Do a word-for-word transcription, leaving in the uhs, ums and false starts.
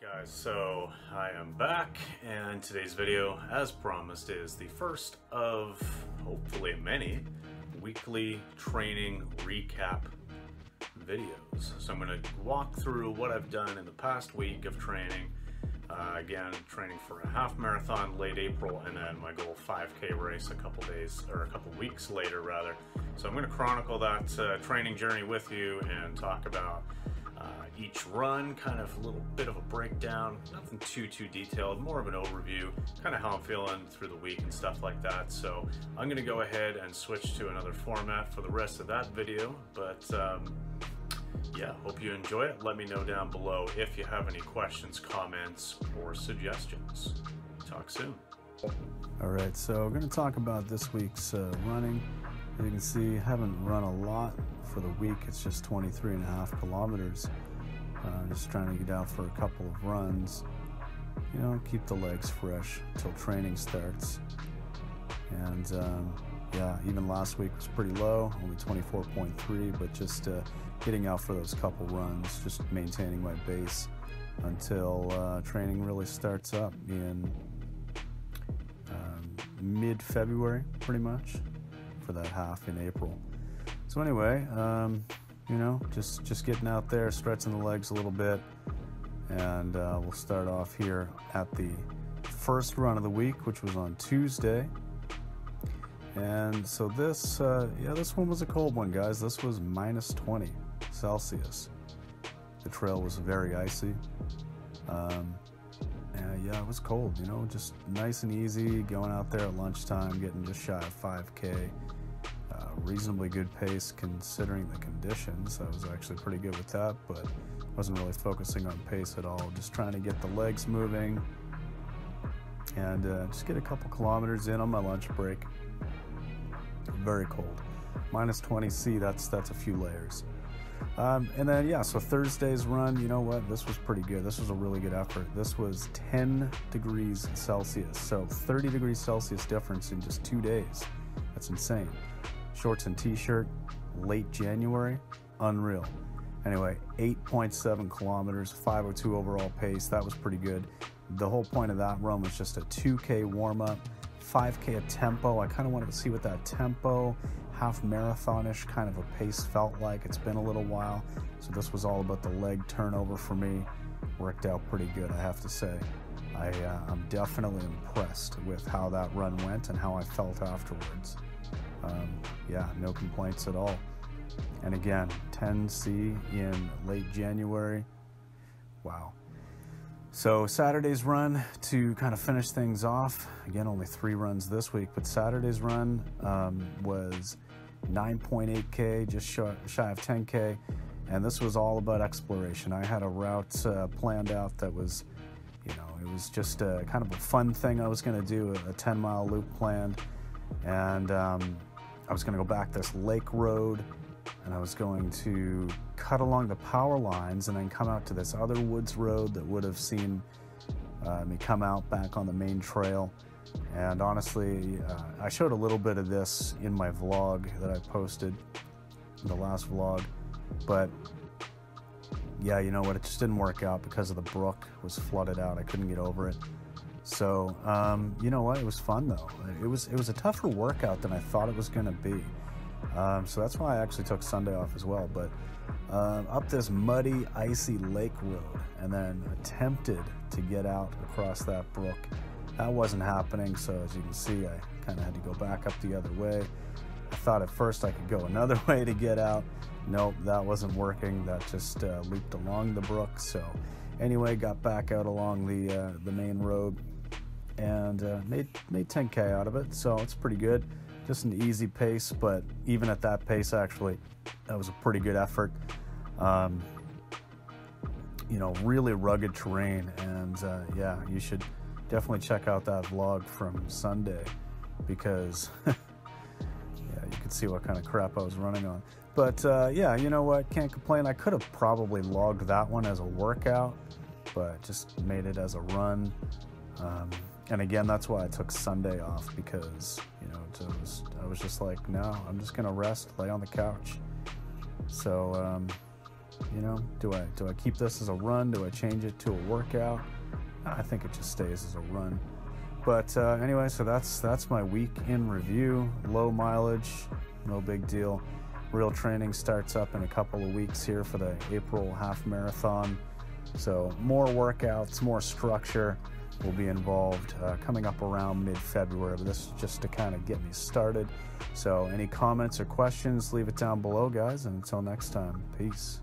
Guys, so I am back, and today's video, as promised, is the first of hopefully many weekly training recap videos. So I'm going to walk through what I've done in the past week of training. Uh, again, training for a half marathon late April, and then my goal five K race a couple days or a couple weeks later, rather. So I'm going to chronicle that uh, training journey with you and talk about Uh, each run, kind of a little bit of a breakdown, nothing too too detailed, more of an overview, kind of how I'm feeling through the week and stuff like that. So I'm gonna go ahead and switch to another format for the rest of that video, but um, yeah, hope you enjoy it. Let me know down below if you have any questions, comments, or suggestions. Talk soon. All right, so we're gonna talk about this week's uh, running. As you can see, I haven't run a lot for the week. It's just twenty-three and a half kilometers. Uh, just trying to get out for a couple of runs, you know, keep the legs fresh till training starts. And um, yeah, even last week was pretty low, only twenty-four point three, but just uh, getting out for those couple runs, just maintaining my base until uh, training really starts up in um, mid-February, pretty much, for that half in April. So anyway, um, you know, just, just getting out there, stretching the legs a little bit, and uh, we'll start off here at the first run of the week, which was on Tuesday. And so this, uh, yeah, this one was a cold one, guys. This was minus twenty Celsius. The trail was very icy. Um, and yeah, it was cold, you know, just nice and easy, going out there at lunchtime, getting just shy of five K. Reasonably good pace considering the conditions. I was actually pretty good with that, but wasn't really focusing on pace at all, just trying to get the legs moving and uh, just get a couple kilometers in on my lunch break. Very cold, minus twenty C, that's that's a few layers. Um, and then yeah, so Thursday's run, you know what, this was pretty good. This was a really good effort. This was ten degrees Celsius, so thirty degrees Celsius difference in just two days. That's insane. Shorts and t-shirt, late January, unreal. Anyway, eight point seven kilometers, five oh two overall pace. That was pretty good. The whole point of that run was just a two K warm-up, five K a tempo. I kind of wanted to see what that tempo, half marathonish kind of a pace felt like. It's been a little while, so this was all about the leg turnover for me. Worked out pretty good, I have to say. I, uh, I'm definitely impressed with how that run went and how I felt afterwards. Um, yeah, no complaints at all. And again, ten C in late January. Wow. So Saturday's run to kind of finish things off. Again, only three runs this week, but Saturday's run um, was nine point eight K, just shy, shy of ten K. And this was all about exploration. I had a route uh, planned out that was, you know, it was just a, kind of a fun thing I was going to do, a ten mile loop planned. And um, I was going to go back this lake road, and I was going to cut along the power lines and then come out to this other woods road that would have seen uh, me come out back on the main trail. And honestly, uh, I showed a little bit of this in my vlog that I posted, the last vlog, but yeah, you know what, it just didn't work out because of the brook. It was flooded out, I couldn't get over it. So um, you know what, it was fun though. It was it was a tougher workout than I thought it was going to be. Um, so that's why I actually took Sunday off as well. But uh, up this muddy, icy lake road, and then attempted to get out across that brook. That wasn't happening. So as you can see, I kind of had to go back up the other way. I thought at first I could go another way to get out. Nope, that wasn't working. That just uh, looped along the brook. So anyway, got back out along the uh, the main road. And uh, made, made ten K out of it, so it's pretty good. Just an easy pace, but even at that pace, actually, that was a pretty good effort. Um, you know, really rugged terrain, and uh, yeah, you should definitely check out that vlog from Sunday, because yeah, you could see what kind of crap I was running on. But uh, yeah, you know what, can't complain. I could have probably logged that one as a workout, but just made it as a run. Um, And again, that's why I took Sunday off, because, you know, it was, I was just like, no, I'm just going to rest, lay on the couch. So, um, You know, do I do I keep this as a run? Do I change it to a workout? I think it just stays as a run. But uh, anyway, so that's that's my week in review. Low mileage, no big deal. Real training starts up in a couple of weeks here for the April half marathon. So more workouts, more structure will be involved uh, coming up around mid-February, but this is just to kind of get me started. So any comments or questions, leave it down below, guys, and until next time, peace.